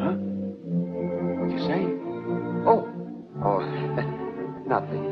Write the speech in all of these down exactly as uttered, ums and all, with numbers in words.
Huh? What'd you say? Oh. Oh, nothing.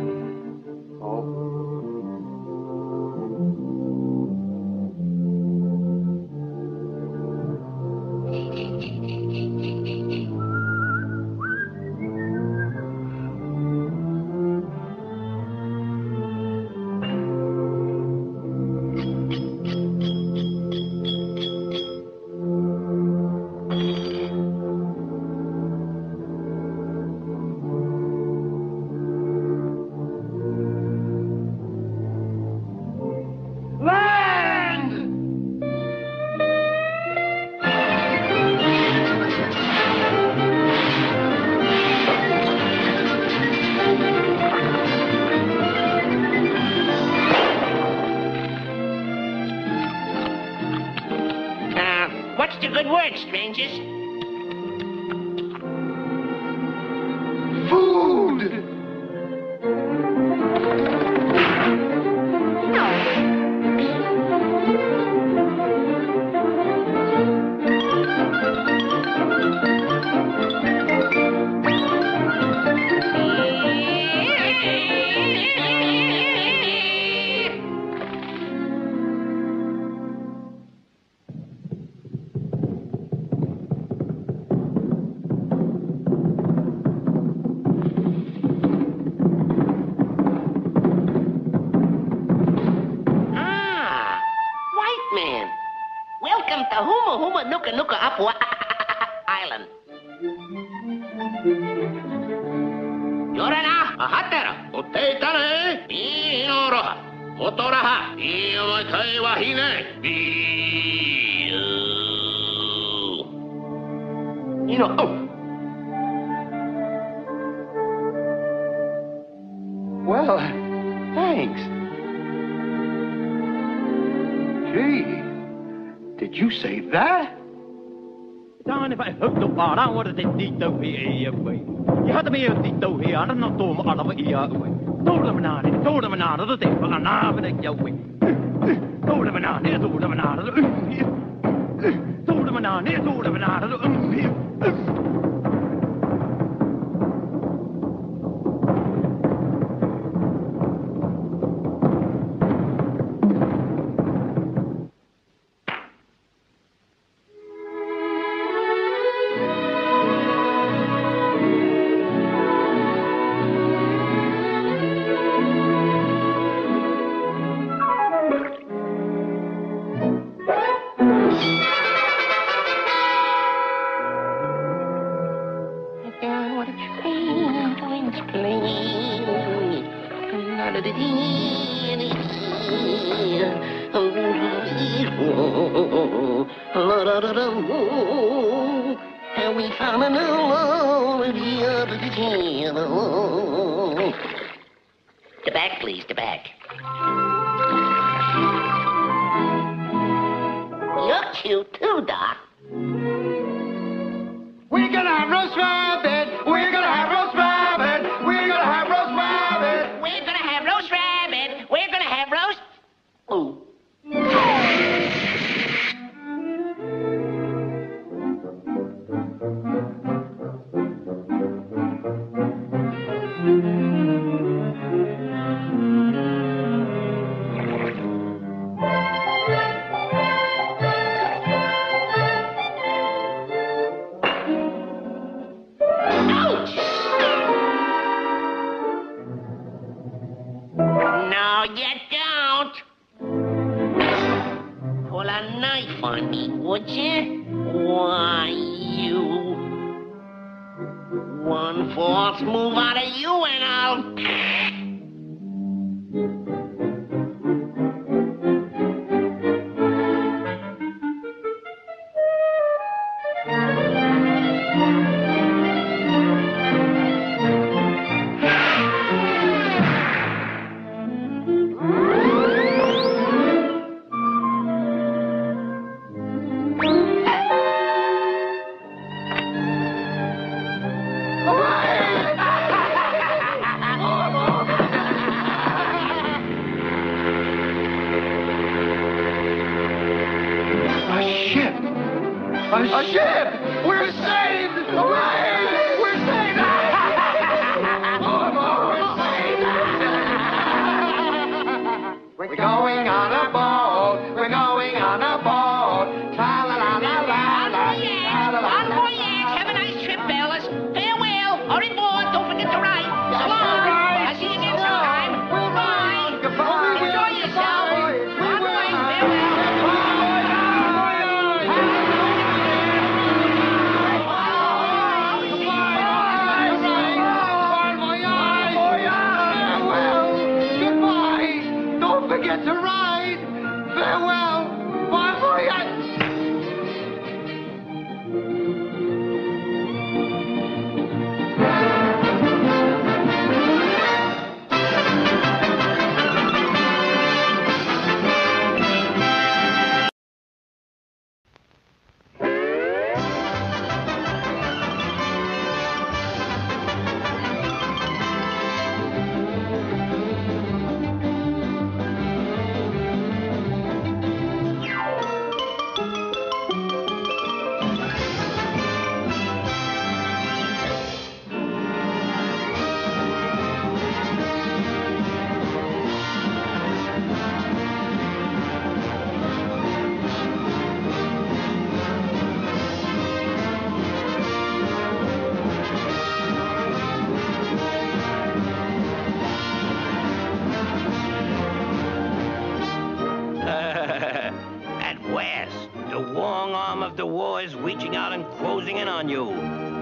always reaching out and closing in on you.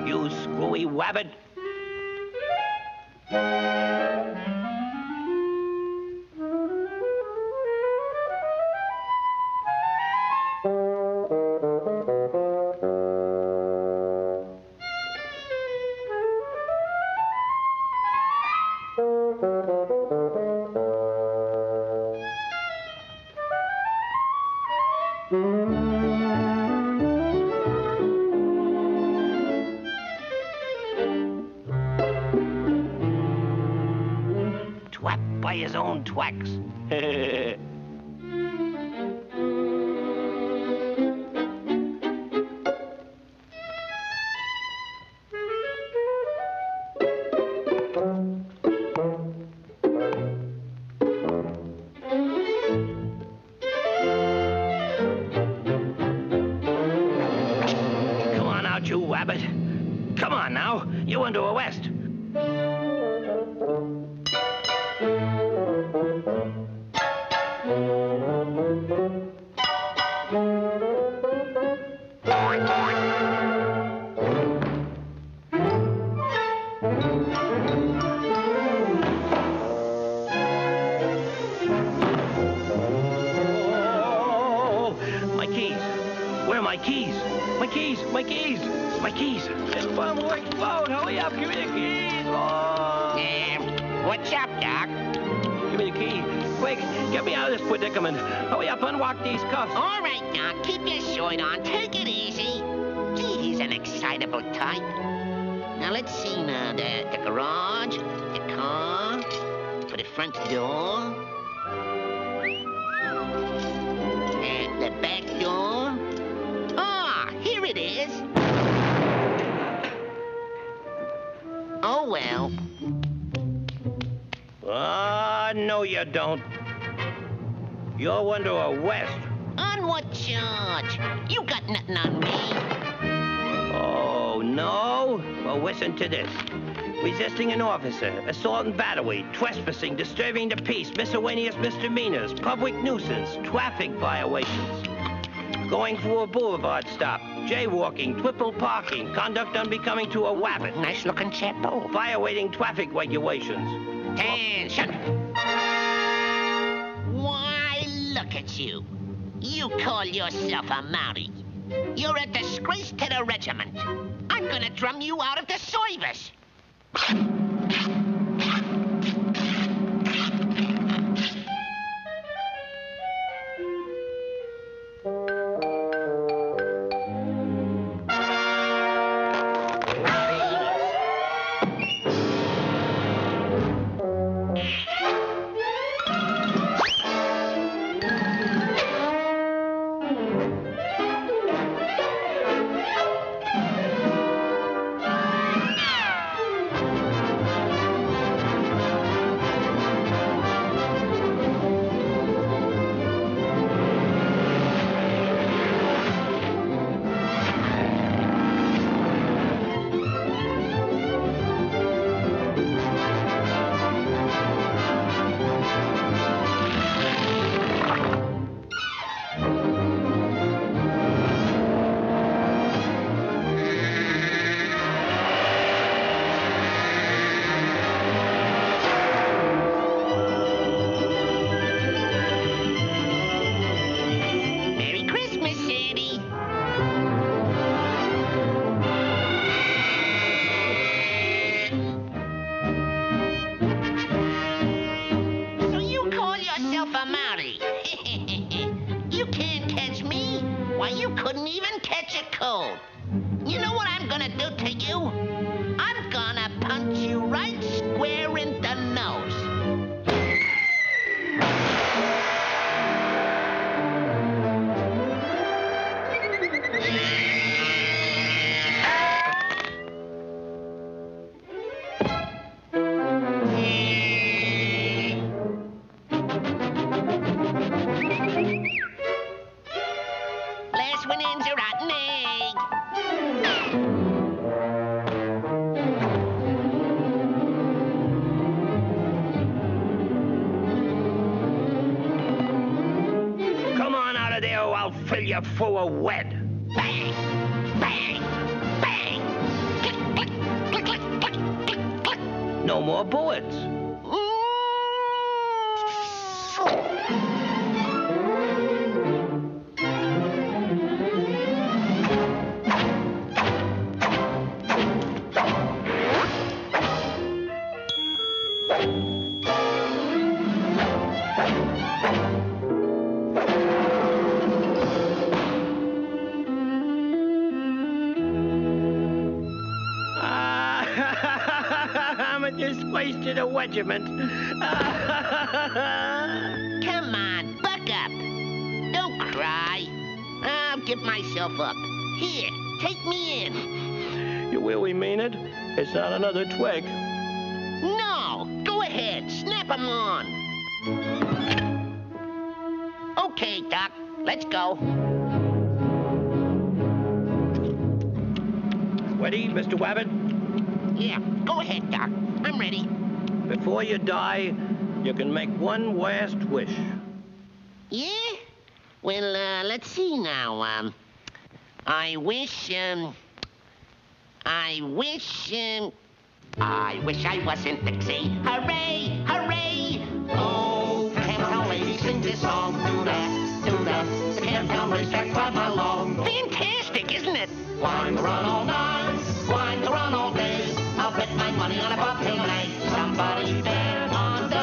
You screwy wabbit. Twacked by his own twacks. Come on out, you wabbit. Come on now, you under arrest. My keys, my keys, my keys, my keys. It's one work phone. Hurry up, give me the keys. Oh. Uh, what's up, Doc? Give me the key. Quick, get me out of this predicament. Hurry up, unlock these cuffs. All right, Doc, keep your shirt on. Take it easy. Gee, he's an excitable type. Now, let's see now. The, the garage, the car, for the front door, and the back door. It is. Oh, well. Ah, uh, no, you don't. You're under arrest. On what charge? You got nothing on me. Oh, no? Well, listen to this. Resisting an officer, assault and battery, trespassing, disturbing the peace, miscellaneous misdemeanors, public nuisance, traffic violations. Going for a boulevard stop, jaywalking, triple parking, conduct unbecoming to a wabbit. Nice looking chapo. Violating traffic regulations. And shut up. Why, look at you. You call yourself a Maori. You're a disgrace to the regiment. I'm gonna drum you out of the service. Come on out of there or I'll fill you full of wet. Bang! no more bullets. Just wasted a regiment. Come on, buck up. Don't cry. I'll give myself up. Here, take me in. You really mean it? It's not another twig. No, go ahead. Snap him on. Okay, Doc. Let's go. Ready, Mister Wabbit? Yeah, go ahead, Doc. I'm ready. Before you die, you can make one last wish. Yeah? Well, uh, let's see now. Um, I wish, um, I wish, um, I wish I wasn't Dixie. Hooray, hooray! Oh, can't tell ladies sing this song. Do that, do that. Can't tell ladies that come along. Fantastic, isn't it? Wine to run all night, wine to run all day. I'll bet my money on a bobtail. Somebody's there on the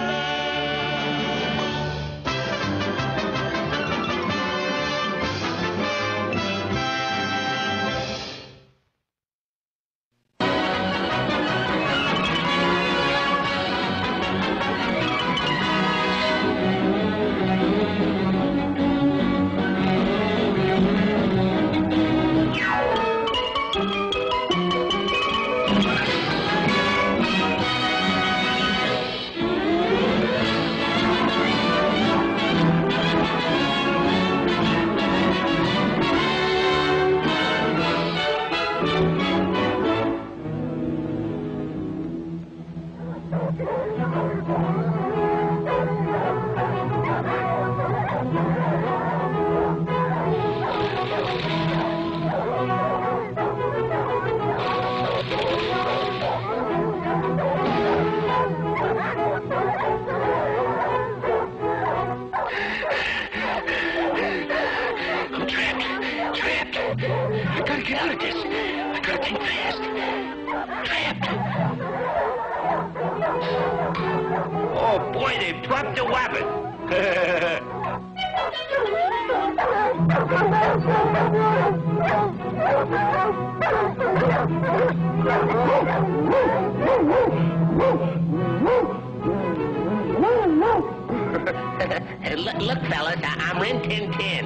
look, look, fellas, I'm Rin Tin Tin.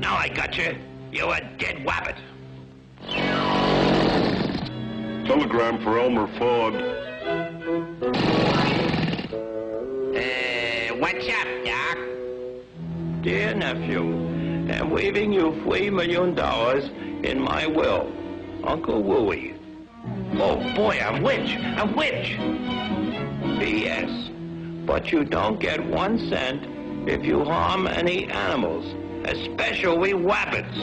Now I got you. You're a dead wabbit. Telegram for Elmer Fudd. Uh, what's up, Doc? Dear nephew, I'm waiving you three million dollars in my will. Uncle Wooey. Oh, boy, a witch, a witch. B S. But you don't get one cent if you harm any animals, especially wabbits.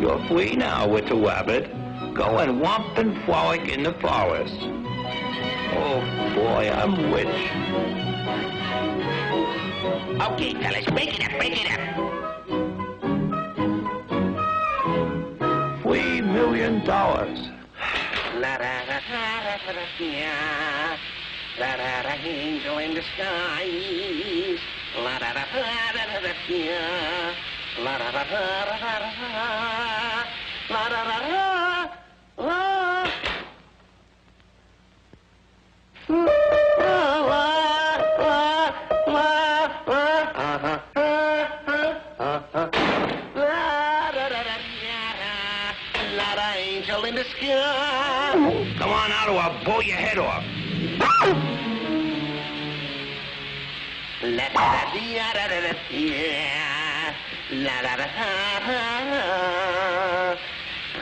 You're free now with the wabbit. Go and romp and frolic in the forest. Oh, boy, I'm witch. Okay, fellas, break it up, break it up. Three million dollars. La da da angel in disguise. La da da da da da da. La da da da da da da. La da da da la. La la la la. Uh huh. Uh huh. La da da da da. La da angel in disguise. Come on out, or I'll blow your head off. La da da da da da da. La da da da.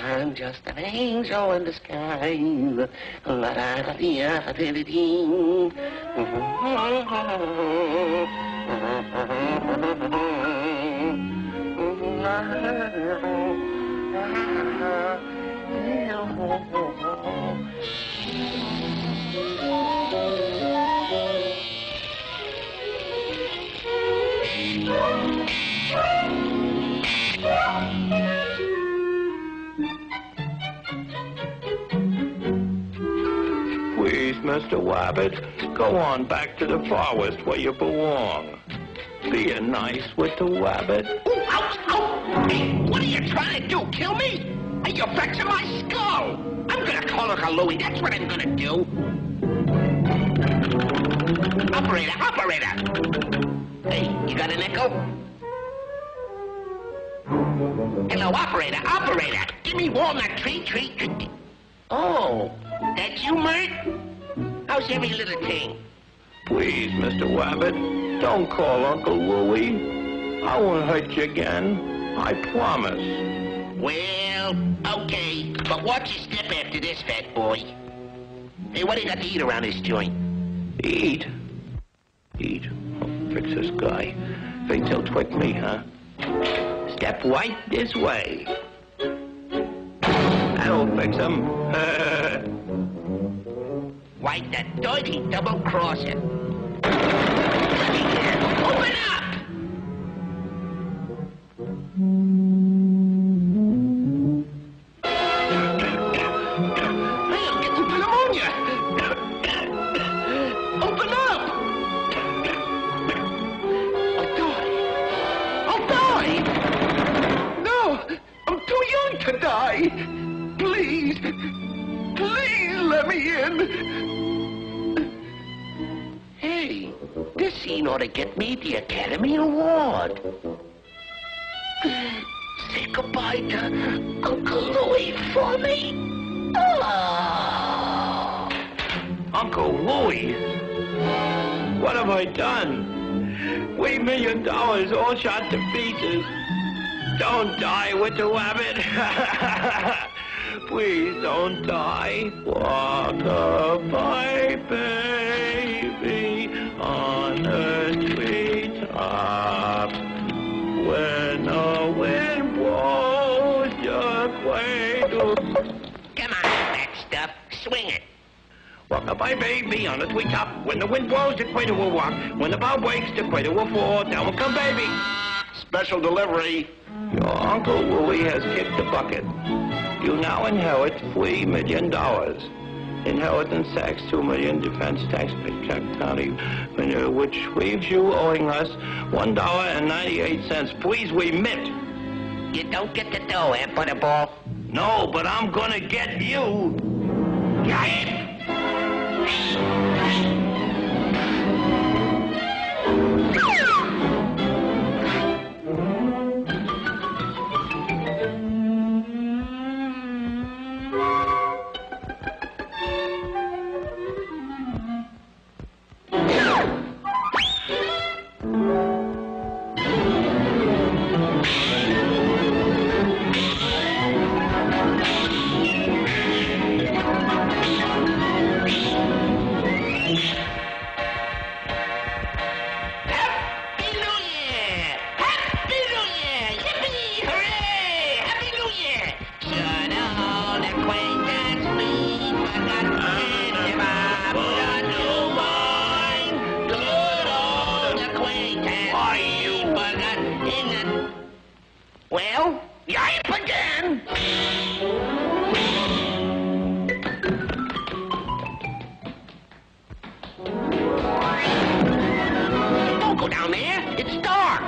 I'm just an angel in disguise. La da da da da da. Please, Mister Wabbit, go on back to the forest where you belong. Be a nice little wabbit. Ooh, ouch, ouch! Hey, what are you trying to do? Kill me? Are you vexing my skull? I'm gonna call Uncle Louie. That's what I'm gonna do. Operator, operator! Hey, you got an echo? Hello, operator, operator! Give me walnut tree, tree, tree. Oh, that's you, Mert? How's every little thing? Please, Mister Wabbit, don't call Uncle Wooey. I won't hurt you again. I promise. Well, okay, but watch your step after this, fat boy. Hey, what do you got to eat around this joint? Eat? Eat? Oh, fix this guy. Thinks he'll trick me, huh? Step right this way. That'll fix him. Like that dirty double-crosser. Open up! I'll get some pneumonia! Open up! I'll die! I'll die! No! I'm too young to die! Please! Please let me in! Hey, this scene ought to get me the Academy Award. Say goodbye to Uncle Louie for me. Oh. Uncle Louie? What have I done? We million dollars all shot to pieces. Don't die with the rabbit. Please don't die. Walk a pipe, baby, on a treetop. When the wind blows your cradle. Come on, that stuff. Swing it. Walk a pipe, baby, on a treetop. When the wind blows, the cradle will rock. When the bow breaks, the cradle will fall. Down will come, baby. Special delivery. Your Uncle Wooey has kicked the bucket. You now inherit three million dollars. Inheritance tax, two million, defense tax, Check County, which leaves you owing us one dollar and ninety-eight cents. Please remit. You don't get the dough, eh, Butterball? No, but I'm gonna get you. Got it? Well, yipe again! Don't go down there! It's dark!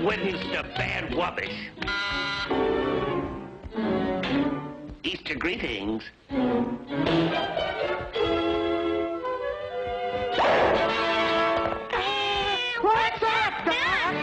Witness to bad rubbish. Easter greetings. What's up, Doc?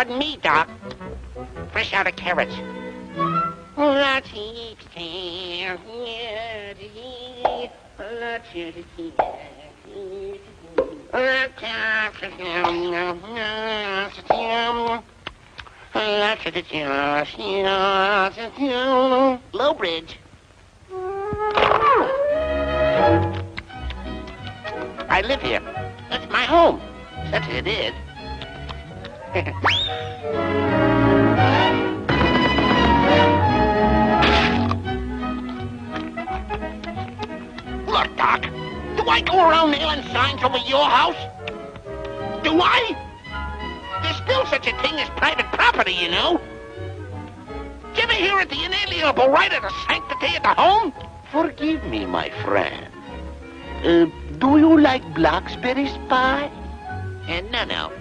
Pardon me, Doc. Fresh out of carriage. Low Bridge. I live here. That's my home. That's what it is. Look, Doc, do I go around nailing signs over your house? Do I? There's still such a thing as private property, you know. Did you ever hear of the inalienable right of the sanctity of the home? Forgive me, my friend. Uh, do you like blackberry pie? Uh, no, no.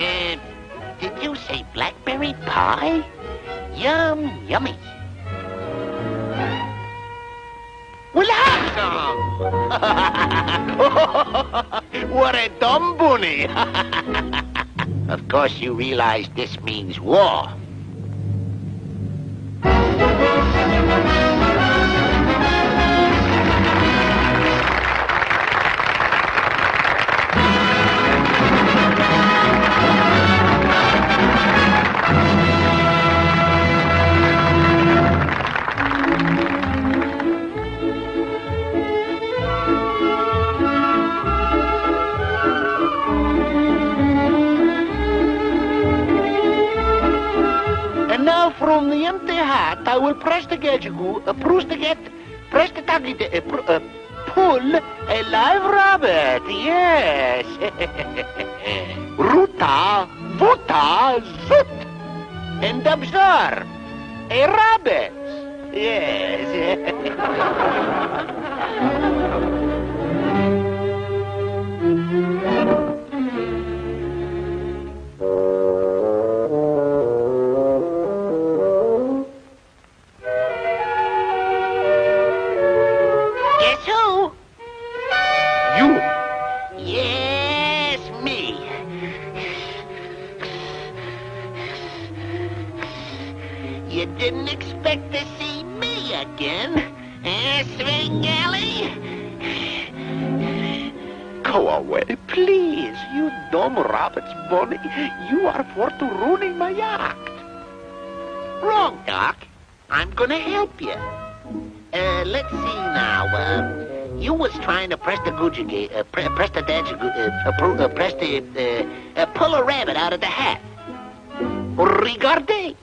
Uh, did you say blackberry pie? Yum, yummy. We'll have some. What a dumb bunny. Of course you realize this means war. From the empty heart, I will press the gadget, uh, press the get, press the target, uh, uh, pull a live rabbit. Yes. Ruta, futa, zut, and absorb a rabbit. Yes. Didn't expect to see me again, eh, Swingelly? Go away, please, you dumb rabbits, Bonnie. You are for to ruining my act. Wrong, Doc. I'm gonna help you. Uh, let's see now. Uh, you was trying to press the goojigay, uh, pre press the dajigu, uh, uh, press the, uh, uh, pull a rabbit out of the hat. Regardez.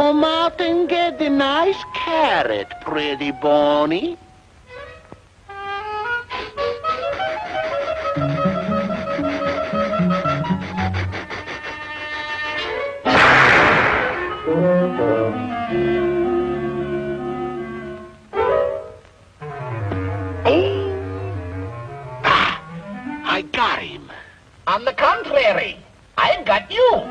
Come out and get the nice carrot, pretty Bonnie. Oh! Ah! I got him. On the contrary, I've got you.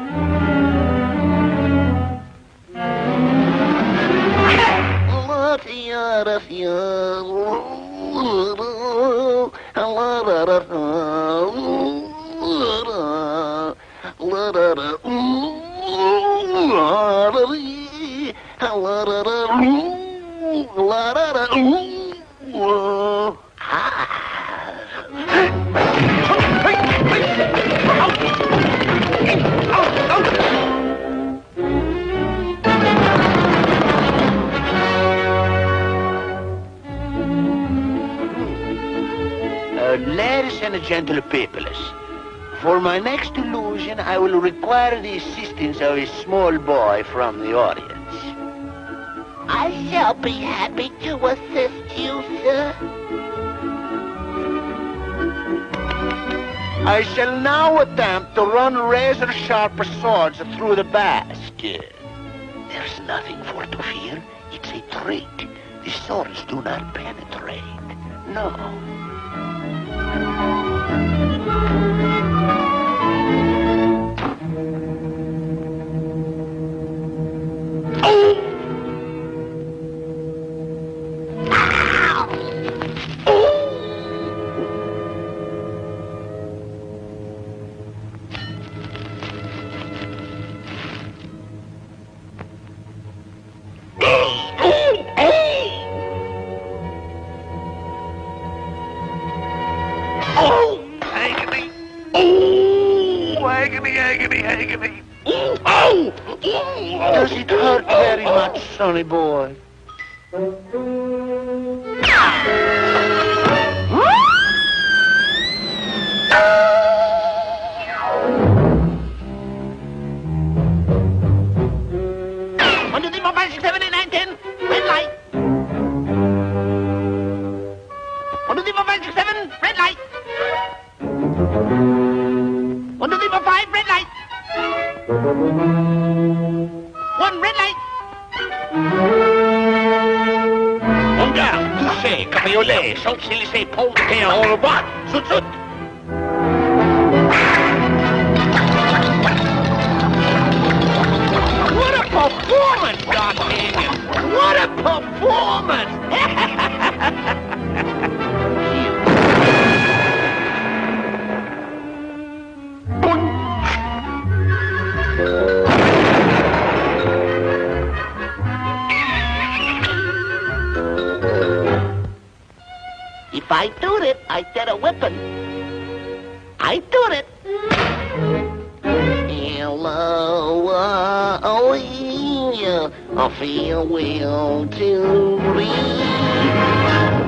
Ladies and gentle peoples, for my next illusion, I will require the assistance of a small boy from the audience. I shall be happy to assist you, sir. I shall now attempt to run razor-sharp swords through the basket. There's nothing for to fear. It's a trick. The swords do not penetrate. No. Does it hurt very much, sonny boy? One, two, three, four, five, six, seven, eight, nine, ten. Red light. One, two, three, four, five, six, seven. Red light. One, two, three, four, five. Red light. One red light. On garde, touché, cabriolet, champs-Élysées, pomme de terre, on le boit, zout zout. What a performance, God dang it. What a performance. If I do it, I get a whipping. I do it. Hello, oh yeah, I feel well to breathe.